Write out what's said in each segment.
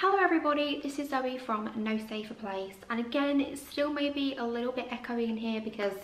Hello everybody, this is Zoe from No Safer Place, and again it still may be a little bit echoey in here because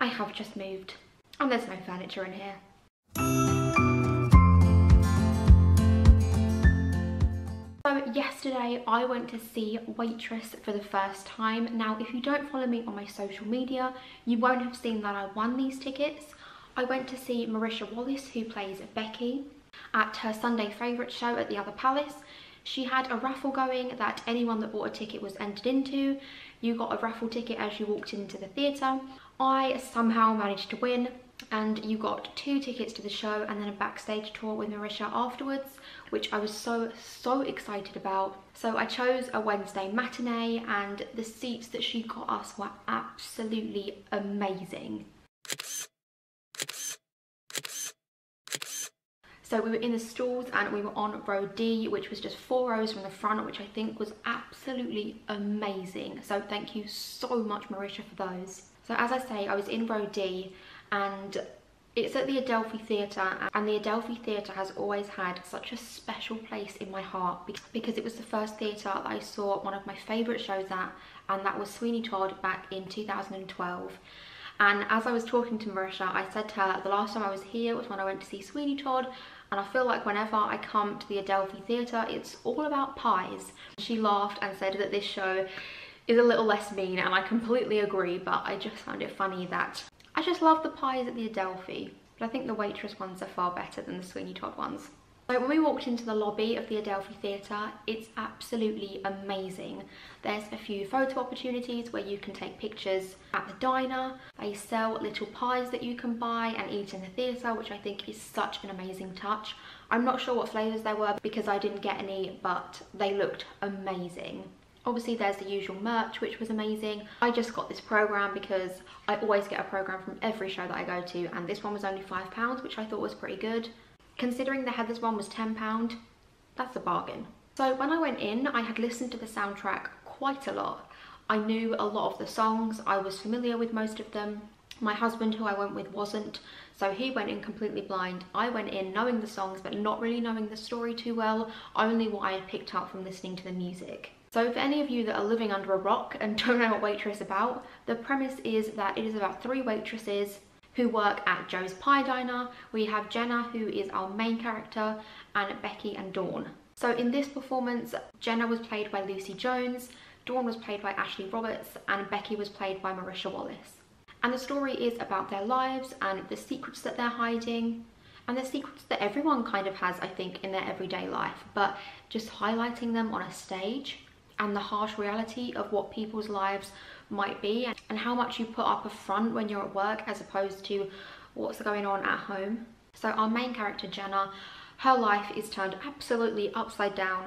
I have just moved and there's no furniture in here. So yesterday I went to see Waitress for the first time. Now if you don't follow me on my social media you won't have seen that I won these tickets. I went to see Marisha Wallace, who plays Becky, at her Sunday favourite show at the Other Palace. She had a raffle going that anyone that bought a ticket was entered into. You got a raffle ticket as you walked into the theatre. I somehow managed to win, and you got 2 tickets to the show and then a backstage tour with Marisha afterwards, which I was so excited about. So I chose a Wednesday matinee, and the seats that she got us were absolutely amazing. So we were in the stalls and we were on row D, which was just 4 rows from the front, which I think was absolutely amazing. So thank you so much, Marisha, for those. So as I say, I was in row D, and it's at the Adelphi Theatre, and the Adelphi Theatre has always had such a special place in my heart because it was the first theatre that I saw one of my favourite shows at, and that was Sweeney Todd back in 2012. And as I was talking to Marisha, I said to her, the last time I was here was when I went to see Sweeney Todd, and I feel like whenever I come to the Adelphi Theatre, it's all about pies. She laughed and said that this show is a little less mean, and I completely agree, but I just found it funny that I just love the pies at the Adelphi, but I think the Waitress ones are far better than the Sweeney Todd ones. So when we walked into the lobby of the Adelphi Theatre, it's absolutely amazing. There's a few photo opportunities where you can take pictures at the diner. They sell little pies that you can buy and eat in the theatre, which I think is such an amazing touch. I'm not sure what flavours there were because I didn't get any, but they looked amazing. Obviously there's the usual merch, which was amazing. I just got this programme because I always get a programme from every show that I go to, and this one was only £5, which I thought was pretty good. Considering the Heathers one was £10, that's a bargain. So when I went in, I had listened to the soundtrack quite a lot. I knew a lot of the songs, I was familiar with most of them. My husband, who I went with, wasn't, so he went in completely blind. I went in knowing the songs but not really knowing the story too well, only what I had picked up from listening to the music. So for any of you that are living under a rock and don't know what Waitress is about, the premise is that it is about 3 waitresses who work at Joe's Pie Diner. We have Jenna, who is our main character, and Becky and Dawn. So in this performance, Jenna was played by Lucy Jones, Dawn was played by Ashley Roberts, and Becky was played by Marisha Wallace. And the story is about their lives and the secrets that they're hiding, and the secrets that everyone kind of has, I think, in their everyday life, but just highlighting them on a stage and the harsh reality of what people's lives might be and how much you put up a front when you're at work as opposed to what's going on at home. So our main character Jenna, her life is turned absolutely upside down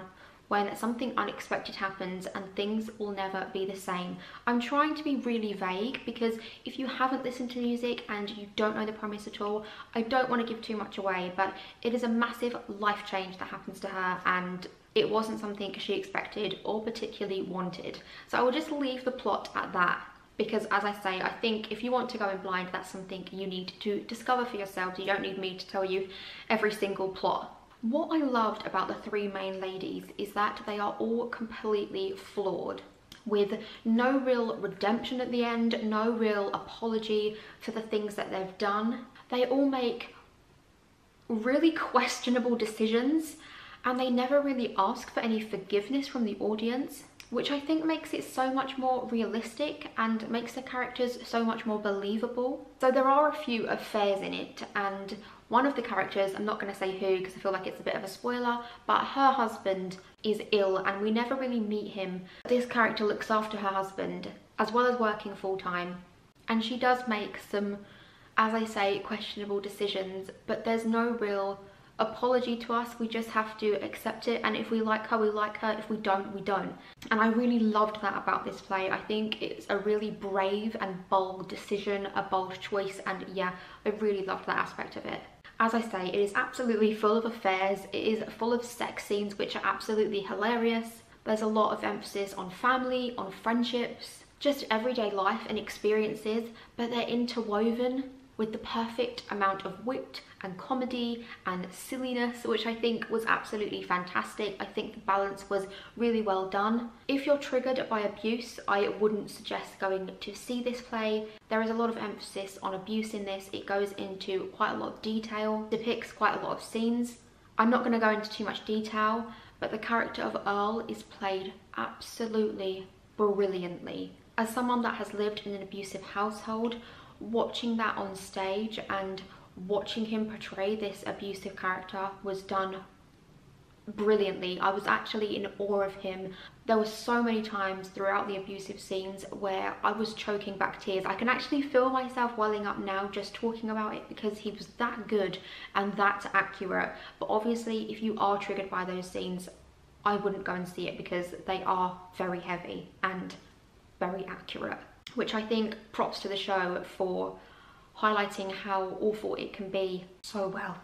when something unexpected happens and things will never be the same. I'm trying to be really vague because if you haven't listened to music and you don't know the premise at all, I don't want to give too much away, but it is a massive life change that happens to her, and it wasn't something she expected or particularly wanted. So I will just leave the plot at that because, as I say, I think if you want to go in blind, that's something you need to discover for yourselves. You don't need me to tell you every single plot. What I loved about the 3 main ladies is that they are all completely flawed, with no real redemption at the end, no real apology for the things that they've done. They all make really questionable decisions, and they never really ask for any forgiveness from the audience, which I think makes it so much more realistic and makes the characters so much more believable. So there are a few affairs in it, and one of the characters, I'm not going to say who because I feel like it's a bit of a spoiler, but her husband is ill and we never really meet him. This character looks after her husband as well as working full-time, and she does make some, as I say, questionable decisions, but there's no real apology to us. We just have to accept it, and if we like her, we like her. If we don't, we don't. And I really loved that about this play. I think it's a really brave and bold decision, a bold choice, and yeah, I really loved that aspect of it. As I say, it is absolutely full of affairs. It is full of sex scenes, which are absolutely hilarious. There's a lot of emphasis on family, on friendships, just everyday life and experiences, but they're interwoven. with the perfect amount of wit and comedy and silliness, which I think was absolutely fantastic. I think the balance was really well done. If you're triggered by abuse, I wouldn't suggest going to see this play. There is a lot of emphasis on abuse in this. It goes into quite a lot of detail, depicts quite a lot of scenes. I'm not going to go into too much detail, but the character of Earl is played absolutely brilliantly. As someone that has lived in an abusive household, watching that on stage and watching him portray this abusive character was done brilliantly. I was actually in awe of him. There were so many times throughout the abusive scenes where I was choking back tears. I can actually feel myself welling up now just talking about it, because he was that good and that accurate. But obviously, if you are triggered by those scenes, I wouldn't go and see it, because they are very heavy and very accurate, which I think props to the show for highlighting how awful it can be so well.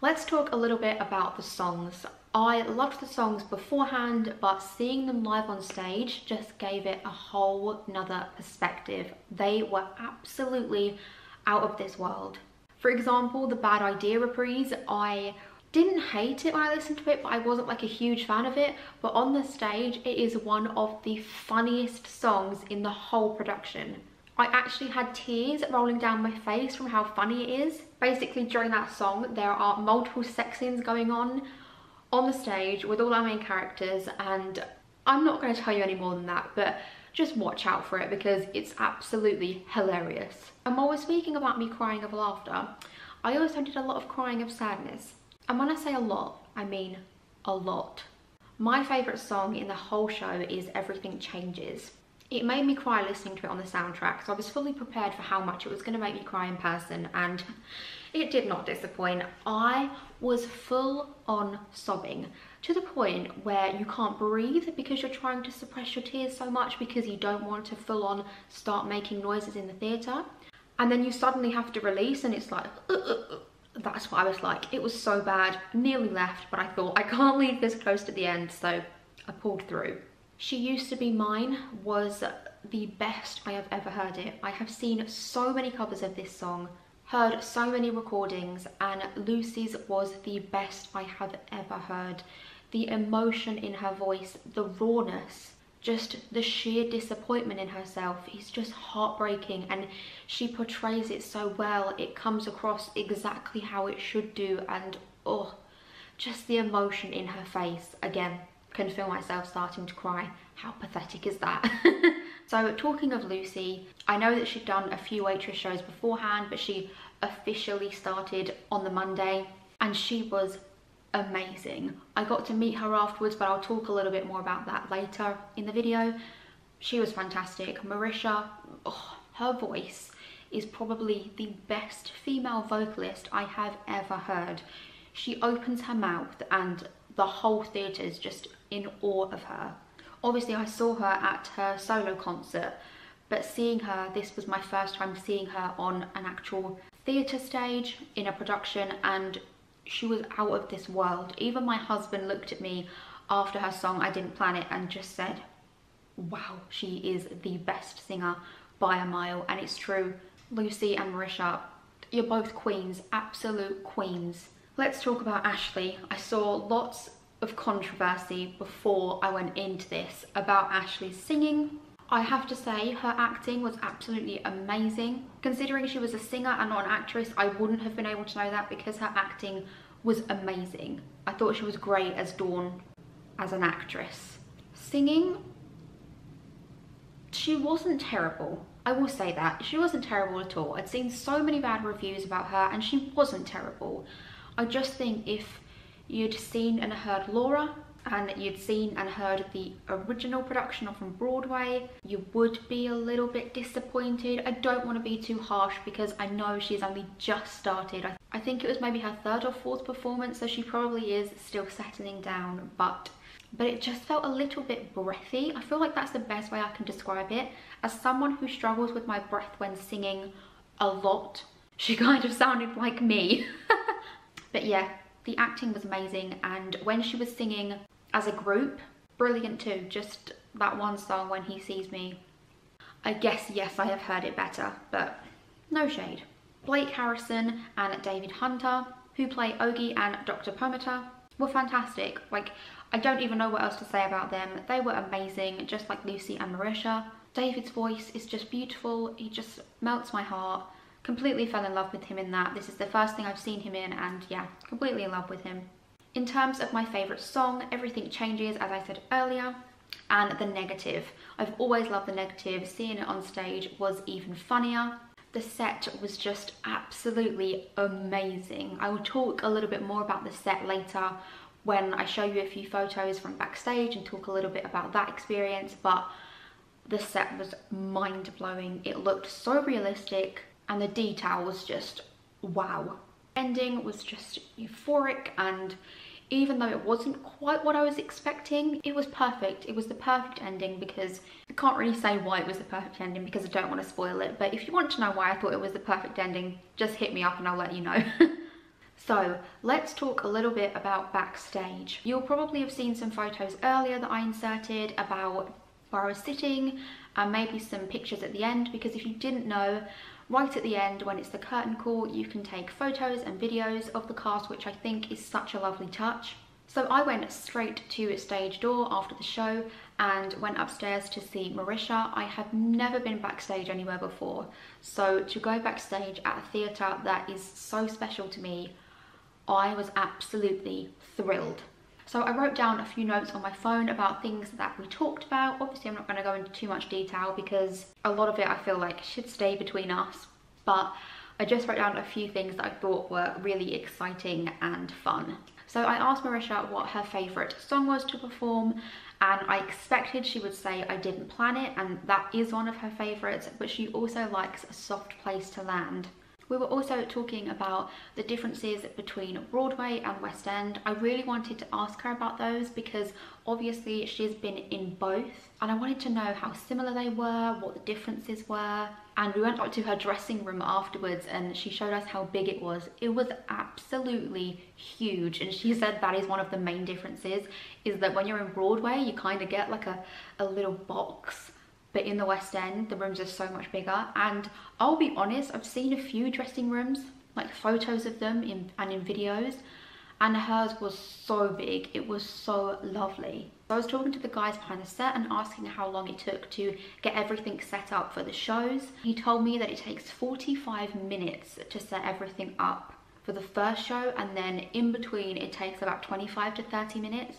Let's talk a little bit about the songs. I loved the songs beforehand, but seeing them live on stage just gave it a whole nother perspective. They were absolutely out of this world. For example, the Bad Idea reprise, I didn't hate it when I listened to it, but I wasn't like a huge fan of it. But on the stage, it is one of the funniest songs in the whole production. I actually had tears rolling down my face from how funny it is. Basically, during that song, there are multiple sex scenes going on the stage with all our main characters, and I'm not going to tell you any more than that, but just watch out for it because it's absolutely hilarious. And while we're speaking about me crying of laughter, I also did a lot of crying of sadness. And when I say a lot, I mean a lot. My favourite song in the whole show is Everything Changes. It made me cry listening to it on the soundtrack, so I was fully prepared for how much it was going to make me cry in person, and it did not disappoint. I was full on sobbing, to the point where you can't breathe because you're trying to suppress your tears so much because you don't want to full on start making noises in the theatre. And then you suddenly have to release and it's like... That's what I was like. It was so bad, nearly left, but I thought I can't leave this close to the end, so I pulled through. She Used to Be Mine was the best I have ever heard it. I have seen so many covers of this song, heard so many recordings, and Lucy's was the best I have ever heard. The emotion in her voice, the rawness, just the sheer disappointment in herself is just heartbreaking, and she portrays it so well. It comes across exactly how it should do, and oh, just the emotion in her face. Again, can feel myself starting to cry. How pathetic is that? So talking of Lucy, I know that she'd done a few Waitress shows beforehand, but she officially started on the Monday, and she was amazing. I got to meet her afterwards, but I'll talk a little bit more about that later in the video. She was fantastic. Marisha, oh, her voice is probably the best female vocalist I have ever heard. She opens her mouth and the whole theatre is just in awe of her. Obviously, I saw her at her solo concert, but seeing her, this was my first time seeing her on an actual theatre stage in a production, and she was out of this world. Even my husband looked at me after her song, I Didn't Plan It, and just said, wow, she is the best singer by a mile. And it's true. Lucy and Marisha, you're both queens, absolute queens. Let's talk about Ashley. I saw lots of controversy before I went into this about Ashley's singing. I have to say her acting was absolutely amazing. Considering she was a singer and not an actress, I wouldn't have been able to know that because her acting was amazing. I thought she was great as Dawn as an actress. Singing, she wasn't terrible. I will say that. She wasn't terrible at all. I'd seen so many bad reviews about her and she wasn't terrible. I just think if you'd seen and heard Laura, and you'd seen and heard the original production from Broadway, you would be a little bit disappointed. I don't want to be too harsh because I know she's only just started. I think it was maybe her third or fourth performance, so she probably is still settling down, but it just felt a little bit breathy. I feel like that's the best way I can describe it. As someone who struggles with my breath when singing a lot, she kind of sounded like me. But yeah, the acting was amazing, and when she was singing as a group, brilliant too. Just that one song, When He Sees Me. I guess, yes, I have heard it better, but no shade. Blake Harrison and David Hunter, who play Ogie and Dr. Pometer, were fantastic. Like, I don't even know what else to say about them. They were amazing, just like Lucy and Marisha. David's voice is just beautiful. He just melts my heart. Completely fell in love with him in that. This is the first thing I've seen him in, and yeah, completely in love with him. In terms of my favourite song, Everything Changes, as I said earlier, and The Negative. I've always loved The Negative. Seeing it on stage was even funnier. The set was just absolutely amazing. I will talk a little bit more about the set later when I show you a few photos from backstage and talk a little bit about that experience, but the set was mind-blowing. It looked so realistic, and the detail was just wow. Ending was just euphoric, and even though it wasn't quite what I was expecting, it was perfect. It was the perfect ending, because I can't really say why it was the perfect ending because I don't want to spoil it, but if you want to know why I thought it was the perfect ending, just hit me up and I'll let you know. So let's talk a little bit about backstage. You'll probably have seen some photos earlier that I inserted about where I was sitting, and maybe some pictures at the end, because if you didn't know, right at the end when it's the curtain call, you can take photos and videos of the cast, which I think is such a lovely touch. So I went straight to stage door after the show and went upstairs to see Marisha. I have never been backstage anywhere before, so to go backstage at a theatre that is so special to me, I was absolutely thrilled. So I wrote down a few notes on my phone about things that we talked about. Obviously I'm not going to go into too much detail because a lot of it I feel like should stay between us, but I just wrote down a few things that I thought were really exciting and fun. So I asked Marisha what her favourite song was to perform, and I expected she would say I Didn't Plan It, and that is one of her favourites, but she also likes A Soft Place to Land. We were also talking about the differences between Broadway and West End. I really wanted to ask her about those because obviously she's been in both, and I wanted to know how similar they were, what the differences were, and we went up to her dressing room afterwards and she showed us how big it was. It was absolutely huge, and she said that is one of the main differences, is that when you're in Broadway you kind of get like a little box. But in the West End, the rooms are so much bigger, and I'll be honest, I've seen a few dressing rooms, like photos of them in videos, and hers was so big. It was so lovely. I was talking to the guys behind the set and asking how long it took to get everything set up for the shows. He told me that it takes 45 minutes to set everything up for the first show, and then in between it takes about 25 to 30 minutes.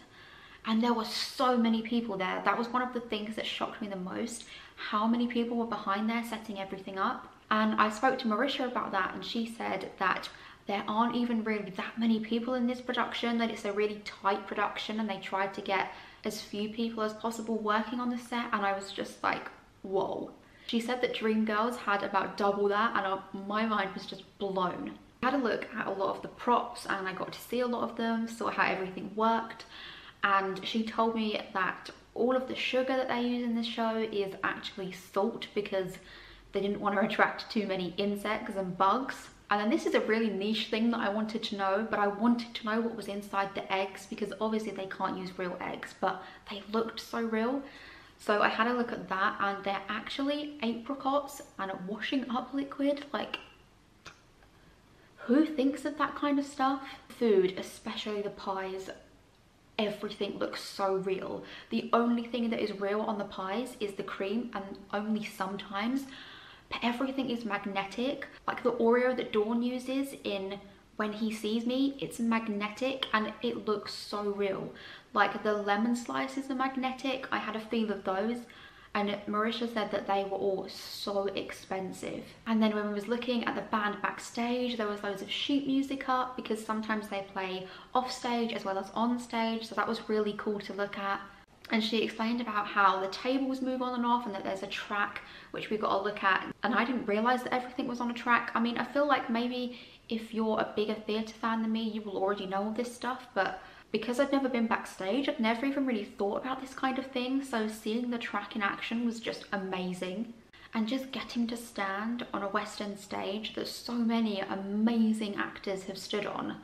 And there were so many people there. That was one of the things that shocked me the most, how many people were behind there setting everything up. And I spoke to Marisha about that, and she said that there aren't even really that many people in this production, that it's a really tight production and they tried to get as few people as possible working on the set, and I was just like, whoa. She said that Dreamgirls had about double that, and my mind was just blown. I had a look at a lot of the props and I got to see a lot of them, saw how everything worked. And she told me that all of the sugar that they use in the show is actually salt, because they didn't want to attract too many insects and bugs. And then this is a really niche thing that I wanted to know, but I wanted to know what was inside the eggs, because obviously they can't use real eggs, but they looked so real. So I had a look at that, and they're actually apricots and a washing up liquid. Like, who thinks of that kind of stuff? Food, especially the pies, everything looks so real. The only thing that is real on the pies is the cream, and only sometimes, but everything is magnetic. Like the Oreo that Dawn uses in When He Sees Me, it's magnetic and it looks so real. Like the lemon slices are magnetic. I had a feel of those, and Marisha said that they were all so expensive. And then when we was looking at the band backstage, there was loads of sheet music up, because sometimes they play off stage as well as on stage, so that was really cool to look at. And she explained about how the tables move on and off, and that there's a track which we got to look at, and I didn't realise that everything was on a track. I mean, I feel like maybe if you're a bigger theatre fan than me, you will already know all this stuff, but because I'd never been backstage, I'd never even really thought about this kind of thing, so seeing the track in action was just amazing. And just getting to stand on a West End stage that so many amazing actors have stood on,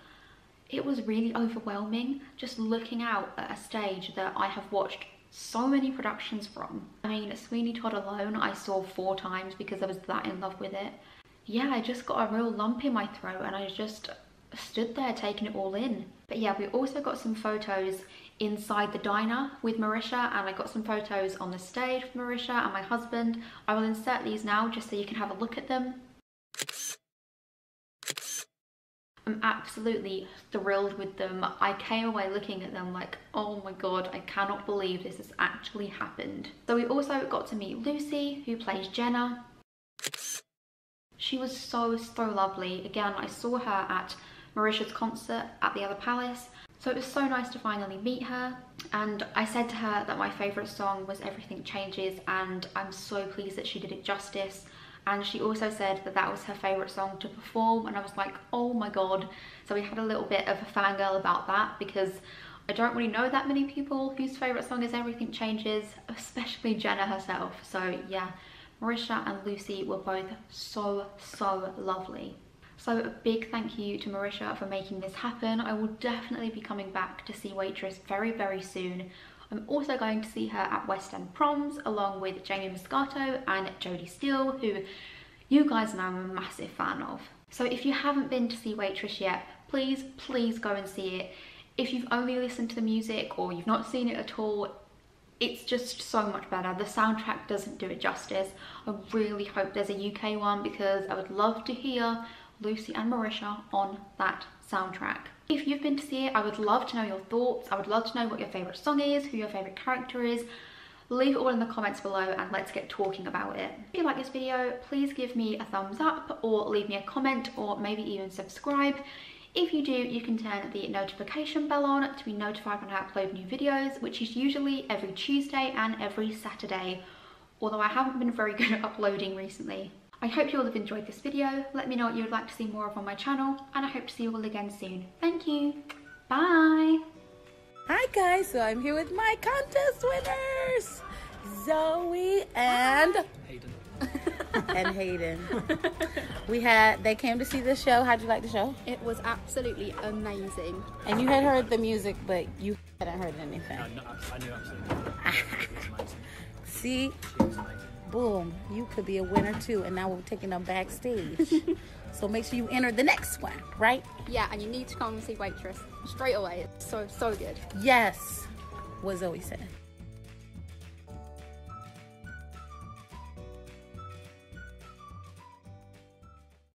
it was really overwhelming, just looking out at a stage that I have watched so many productions from. I mean, Sweeney Todd alone I saw 4 times because I was that in love with it. yeah, I just got a real lump in my throat and I just stood there taking it all in. But yeah, we also got some photos inside the diner with Marisha, and I got some photos on the stage with Marisha and my husband. I will insert these now just so you can have a look at them. I'm absolutely thrilled with them. I came away looking at them like, oh my god, I cannot believe this has actually happened. So we also got to meet Lucy, who plays Jenna. She was so lovely. Again, I saw her at Marisha's concert at the Other Palace, so it was so nice to finally meet her. And I said to her that my favourite song was Everything Changes, and I'm so pleased that she did it justice. And she also said that that was her favourite song to perform, and I was like, oh my god. So we had a little bit of a fangirl about that, because I don't really know that many people whose favourite song is Everything Changes, especially Jenna herself. So yeah, Marisha and Lucy were both so lovely. So a big thank you to Marisha for making this happen. I will definitely be coming back to see Waitress very soon. I'm also going to see her at West End Proms along with Jamie Moscato and Jodie Steele, who you guys know I'm a massive fan of. So if you haven't been to see Waitress yet, please go and see it. If you've only listened to the music or you've not seen it at all, it's just so much better. The soundtrack doesn't do it justice. I really hope there's a UK one, because I would love to hear Lucy and Marisha on that soundtrack. If you've been to see it, I would love to know your thoughts. I would love to know what your favourite song is, who your favourite character is. Leave it all in the comments below and let's get talking about it. If you like this video, please give me a thumbs up or leave me a comment or maybe even subscribe. If you do, you can turn the notification bell on to be notified when I upload new videos, which is usually every Tuesday and every Saturday, although I haven't been very good at uploading recently. I hope you all have enjoyed this video. Let me know what you would like to see more of on my channel, and I hope to see you all again soon. Thank you. Bye. Hi guys, so I'm here with my contest winners, Zoe and Hayden. And Hayden. They came to see the show. How'd you like the show? It was absolutely amazing. And you had heard the music, but you hadn't heard anything. No, I knew absolutely. See? She was amazing. Boom, you could be a winner too, and now we're taking them backstage. So make sure you enter the next one, right? Yeah, and you need to come and see Waitress straight away. It's so good. Yes, what Zoe said.